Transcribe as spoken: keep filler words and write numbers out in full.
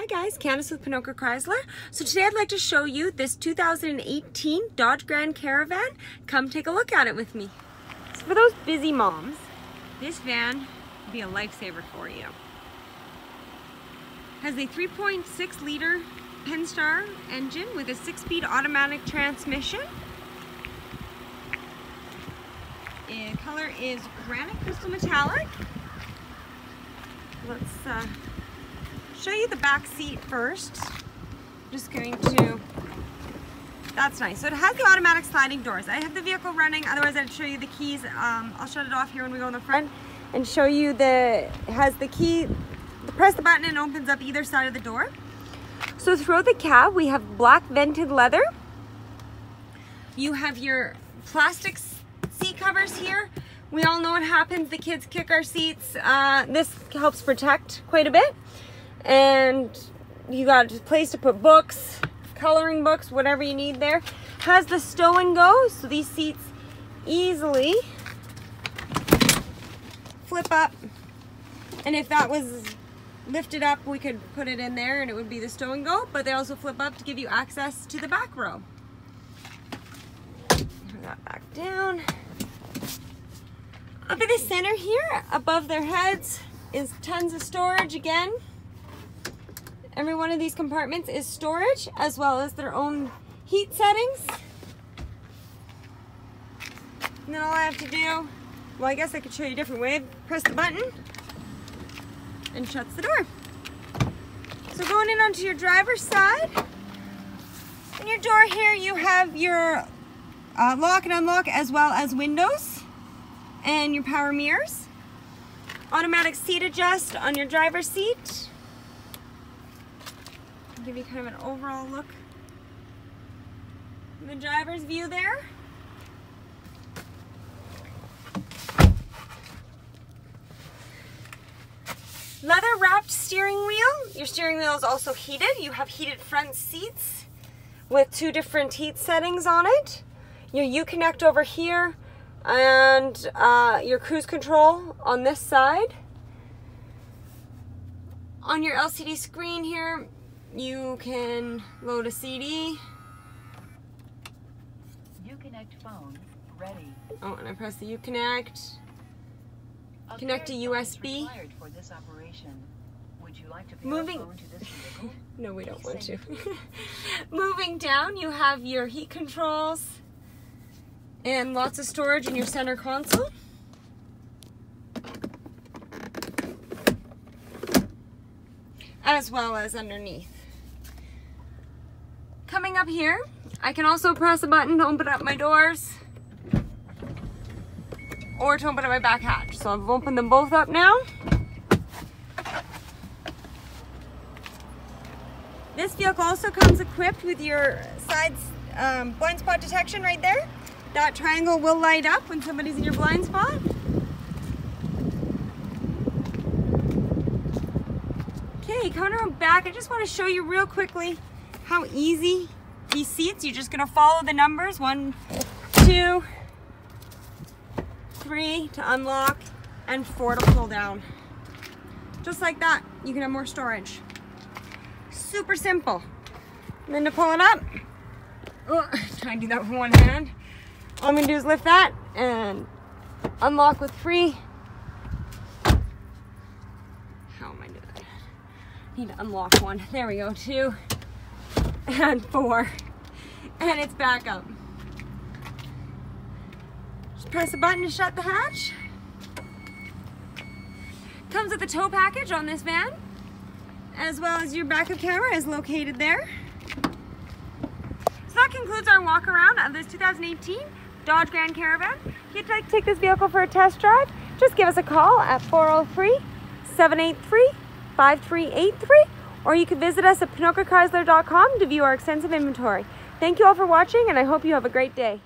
Hi guys, Candis with Ponoka Chrysler. So today I'd like to show you this two thousand eighteen Dodge Grand Caravan. Come take a look at it with me. So for those busy moms, this van will be a lifesaver for you. Has a three point six liter Pentastar engine with a six-speed automatic transmission. The color is Granite Crystal Metallic. Let's uh, show you the back seat first. I'm just going to, that's nice. So it has the automatic sliding doors. I have the vehicle running, otherwise I'd show you the keys. Um, I'll shut it off here when we go in the front and show you the, it has the key, press the button and it opens up either side of the door. So throughout the cab, we have black vented leather. You have your plastic seat covers here. We all know what happens. The kids kick our seats. Uh, this helps protect quite a bit. And you got a place to put books, coloring books, whatever you need there. Has the stow and go, so these seats easily flip up. And if that was lifted up, we could put it in there and it would be the stow and go, but they also flip up to give you access to the back row. Turn that back down. Up in the center here, above their heads, is tons of storage again. Every one of these compartments is storage, as well as their own heat settings. And then all I have to do, well, I guess I could show you a different way. Press the button and shuts the door. So going in onto your driver's side, in your door here you have your uh, lock and unlock, as well as windows and your power mirrors. Automatic seat adjust on your driver's seat. I'll give you kind of an overall look in the driver's view there. Leather wrapped steering wheel. Your steering wheel is also heated. You have heated front seats with two different heat settings on it. Your Uconnect over here and uh, your cruise control on this side. On your L C D screen here, you can load a C D. Uconnect phone ready. Oh, and I press the Uconnect. Connect a U S B. For this operation. Would you like to pick Moving. Phone to this vehicle? No, we don't want to. Moving down, you have your heat controls and lots of storage in your center console. As well as underneath. Coming up here, I can also press a button to open up my doors, or to open up my back hatch. So I've opened them both up now. This vehicle also comes equipped with your side um, blind spot detection right there. That triangle will light up when somebody's in your blind spot. Okay, coming around back, I just want to show you real quickly how easy these seats, you're just gonna follow the numbers, one, two, three to unlock, and four to pull down. Just like that, you can have more storage. Super simple. And then to pull it up, oh, trying to do that with one hand. All I'm gonna do is lift that and unlock with three. How am I doing that? Need to unlock one. There we go, two and four. And it's back up. Press a button to shut the hatch. Comes with a tow package on this van, as well as your backup camera is located there. So that concludes our walk around of this two thousand eighteen Dodge Grand Caravan. If you'd like to take this vehicle for a test drive, just give us a call at four oh three, seven eight three, five three eight three, or you can visit us at Ponoka Chrysler dot com to view our extensive inventory. Thank you all for watching, and I hope you have a great day.